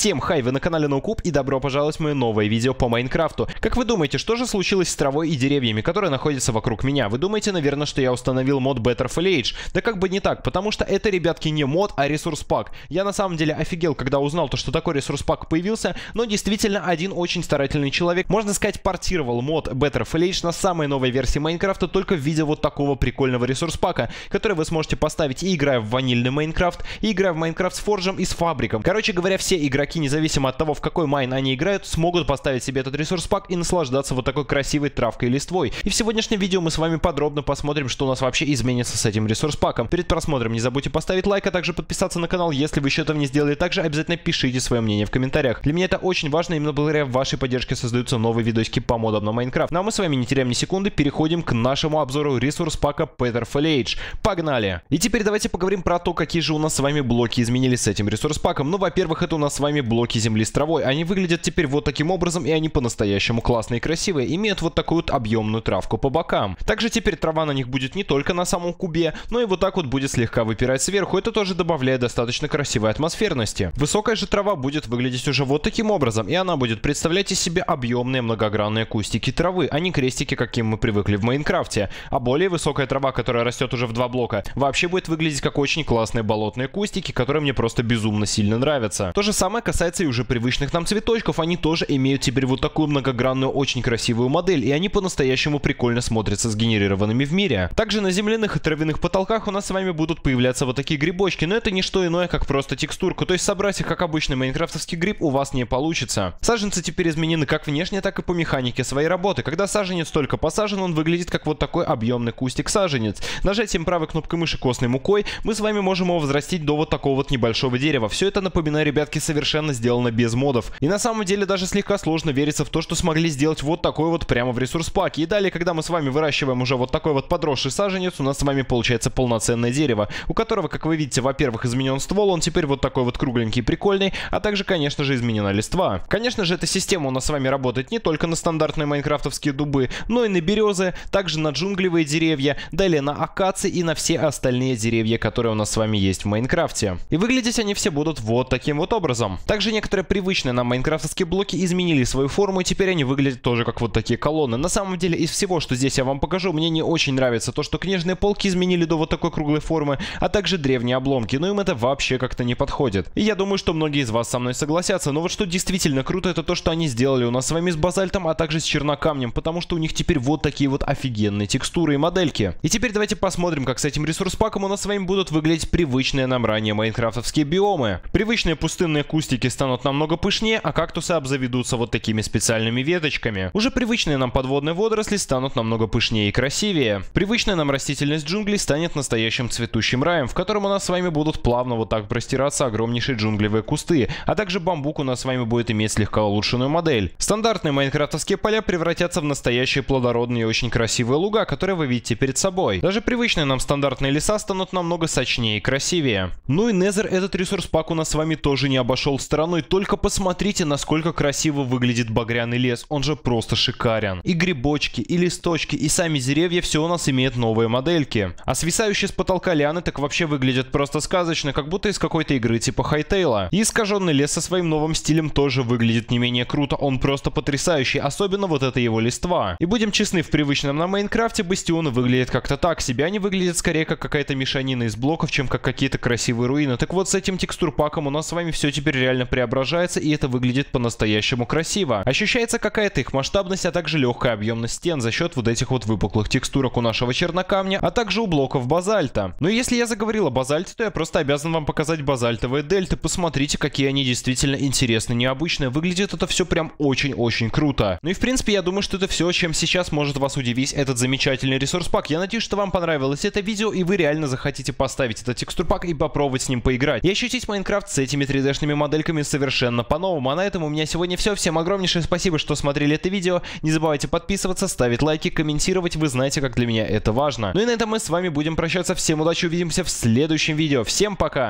Всем хай, вы на канале NoCube и добро пожаловать в мое новое видео по Майнкрафту. Как вы думаете, что же случилось с травой и деревьями, которые находятся вокруг меня? Вы думаете, наверное, что я установил мод Better Foliage? Да как бы не так, потому что это, ребятки, не мод, а ресурс-пак. Я на самом деле офигел, когда узнал то, что такой ресурс-пак появился, но действительно один очень старательный человек, можно сказать, портировал мод Better Foliage на самой новой версии Майнкрафта, только в виде вот такого прикольного ресурс-пака, который вы сможете поставить, и играя в ванильный Майнкрафт, и играя в Майнкрафт с Форжем и с Фабриком. Короче говоря, все игроки, независимо от того, в какой майн они играют, смогут поставить себе этот ресурс-пак и наслаждаться вот такой красивой травкой и листвой. И в сегодняшнем видео мы с вами подробно посмотрим, что у нас вообще изменится с этим ресурс-паком. Перед просмотром не забудьте поставить лайк, а также подписаться на канал, если вы еще этого не сделали. Также обязательно пишите свое мнение в комментариях. Для меня это очень важно, именно благодаря вашей поддержке создаются новые видосики по модам на Майнкрафт. Ну а мы с вами не теряем ни секунды, переходим к нашему обзору ресурс-пака Petter Foliage. Погнали! И теперь давайте поговорим про то, какие же у нас с вами блоки изменились с этим ресурс-паком. Ну, во-первых, это у нас с вами блоки земли с травой. Они выглядят теперь вот таким образом, и они по-настоящему классные и красивые, имеют вот такую вот объемную травку по бокам. Также теперь трава на них будет не только на самом кубе, но и вот так вот будет слегка выпирать сверху. Это тоже добавляет достаточно красивой атмосферности. Высокая же трава будет выглядеть уже вот таким образом, и она будет представлять из себя объемные многогранные кустики травы, а не крестики, каким мы привыкли в Майнкрафте. А более высокая трава, которая растет уже в два блока, вообще будет выглядеть как очень классные болотные кустики, которые мне просто безумно сильно нравятся. То же самое касается и уже привычных нам цветочков. Они тоже имеют теперь вот такую многогранную, очень красивую модель, и они по-настоящему прикольно смотрятся сгенерированными в мире. Также на земляных и травяных потолках у нас с вами будут появляться вот такие грибочки, но это не что иное, как просто текстурку, то есть собрать их как обычный майнкрафтовский гриб у вас не получится. Саженцы теперь изменены как внешне, так и по механике своей работы. Когда саженец только посажен, он выглядит как вот такой объемный кустик-саженец. Нажатием правой кнопкой мыши костной мукой мы с вами можем его возрастить до вот такого вот небольшого дерева. Все это, напоминаю, ребятки, совершенно сделано без модов. И на самом деле даже слегка сложно верится в то, что смогли сделать вот такой вот прямо в ресурс-паке. И далее, когда мы с вами выращиваем уже вот такой вот подросший саженец, у нас с вами получается полноценное дерево, у которого, как вы видите, во-первых, изменен ствол, он теперь вот такой вот кругленький, прикольный, а также, конечно же, изменена листва. Конечно же, эта система у нас с вами работает не только на стандартные майнкрафтовские дубы, но и на березы, также на джунглевые деревья, далее на акации и на все остальные деревья, которые у нас с вами есть в Майнкрафте. И выглядеть они все будут вот таким вот образом. Также некоторые привычные нам майнкрафтовские блоки изменили свою форму, и теперь они выглядят тоже как вот такие колонны. На самом деле, из всего, что здесь я вам покажу, мне не очень нравится то, что книжные полки изменили до вот такой круглой формы, а также древние обломки, но им это вообще как-то не подходит. И я думаю, что многие из вас со мной согласятся, но вот что действительно круто, это то, что они сделали у нас с вами с базальтом, а также с чернокамнем, потому что у них теперь вот такие вот офигенные текстуры и модельки. И теперь давайте посмотрим, как с этим ресурс-паком у нас с вами будут выглядеть привычные нам ранее майнкрафтовские биомы. Привычные пустынные кустики станут намного пышнее, а кактусы обзаведутся вот такими специальными веточками. Уже привычные нам подводные водоросли станут намного пышнее и красивее. Привычная нам растительность джунглей станет настоящим цветущим раем, в котором у нас с вами будут плавно вот так простираться огромнейшие джунглевые кусты, а также бамбук у нас с вами будет иметь слегка улучшенную модель. Стандартные майнкрафтовские поля превратятся в настоящие плодородные и очень красивые луга, которые вы видите перед собой. Даже привычные нам стандартные леса станут намного сочнее и красивее. Ну и Незер этот ресурс-пак у нас с вами тоже не обошел стороной, только посмотрите, насколько красиво выглядит багряный лес, он же просто шикарен. И грибочки, и листочки, и сами деревья, все у нас имеет новые модельки. А свисающие с потолка лианы так вообще выглядят просто сказочно, как будто из какой-то игры типа Хайтейла. И искаженный лес со своим новым стилем тоже выглядит не менее круто, он просто потрясающий, особенно вот это его листва. И будем честны, в привычном на Майнкрафте бастионы выглядят как-то так себе, они выглядят скорее как какая-то мешанина из блоков, чем как какие-то красивые руины. Так вот, с этим текстурпаком у нас с вами все теперь реально преображается, и это выглядит по-настоящему красиво. Ощущается какая-то их масштабность, а также легкая объемность стен за счет вот этих вот выпуклых текстурок у нашего чернокамня, а также у блоков базальта. Но если я заговорил о базальте, то я просто обязан вам показать базальтовые дельты. Посмотрите, какие они действительно интересные, необычные. Выглядит это все прям очень-очень круто. Ну и в принципе, я думаю, что это все, чем сейчас может вас удивить этот замечательный ресурс-пак. Я надеюсь, что вам понравилось это видео, и вы реально захотите поставить этот текстур-пак и попробовать с ним поиграть. И ощутить Майнкрафт с этими 3D-шными модельками совершенно по-новому. А на этом у меня сегодня все. Всем огромнейшее спасибо, что смотрели это видео. Не забывайте подписываться, ставить лайки, комментировать. Вы знаете, как для меня это важно. Ну и на этом мы с вами будем прощаться. Всем удачи, увидимся в следующем видео. Всем пока!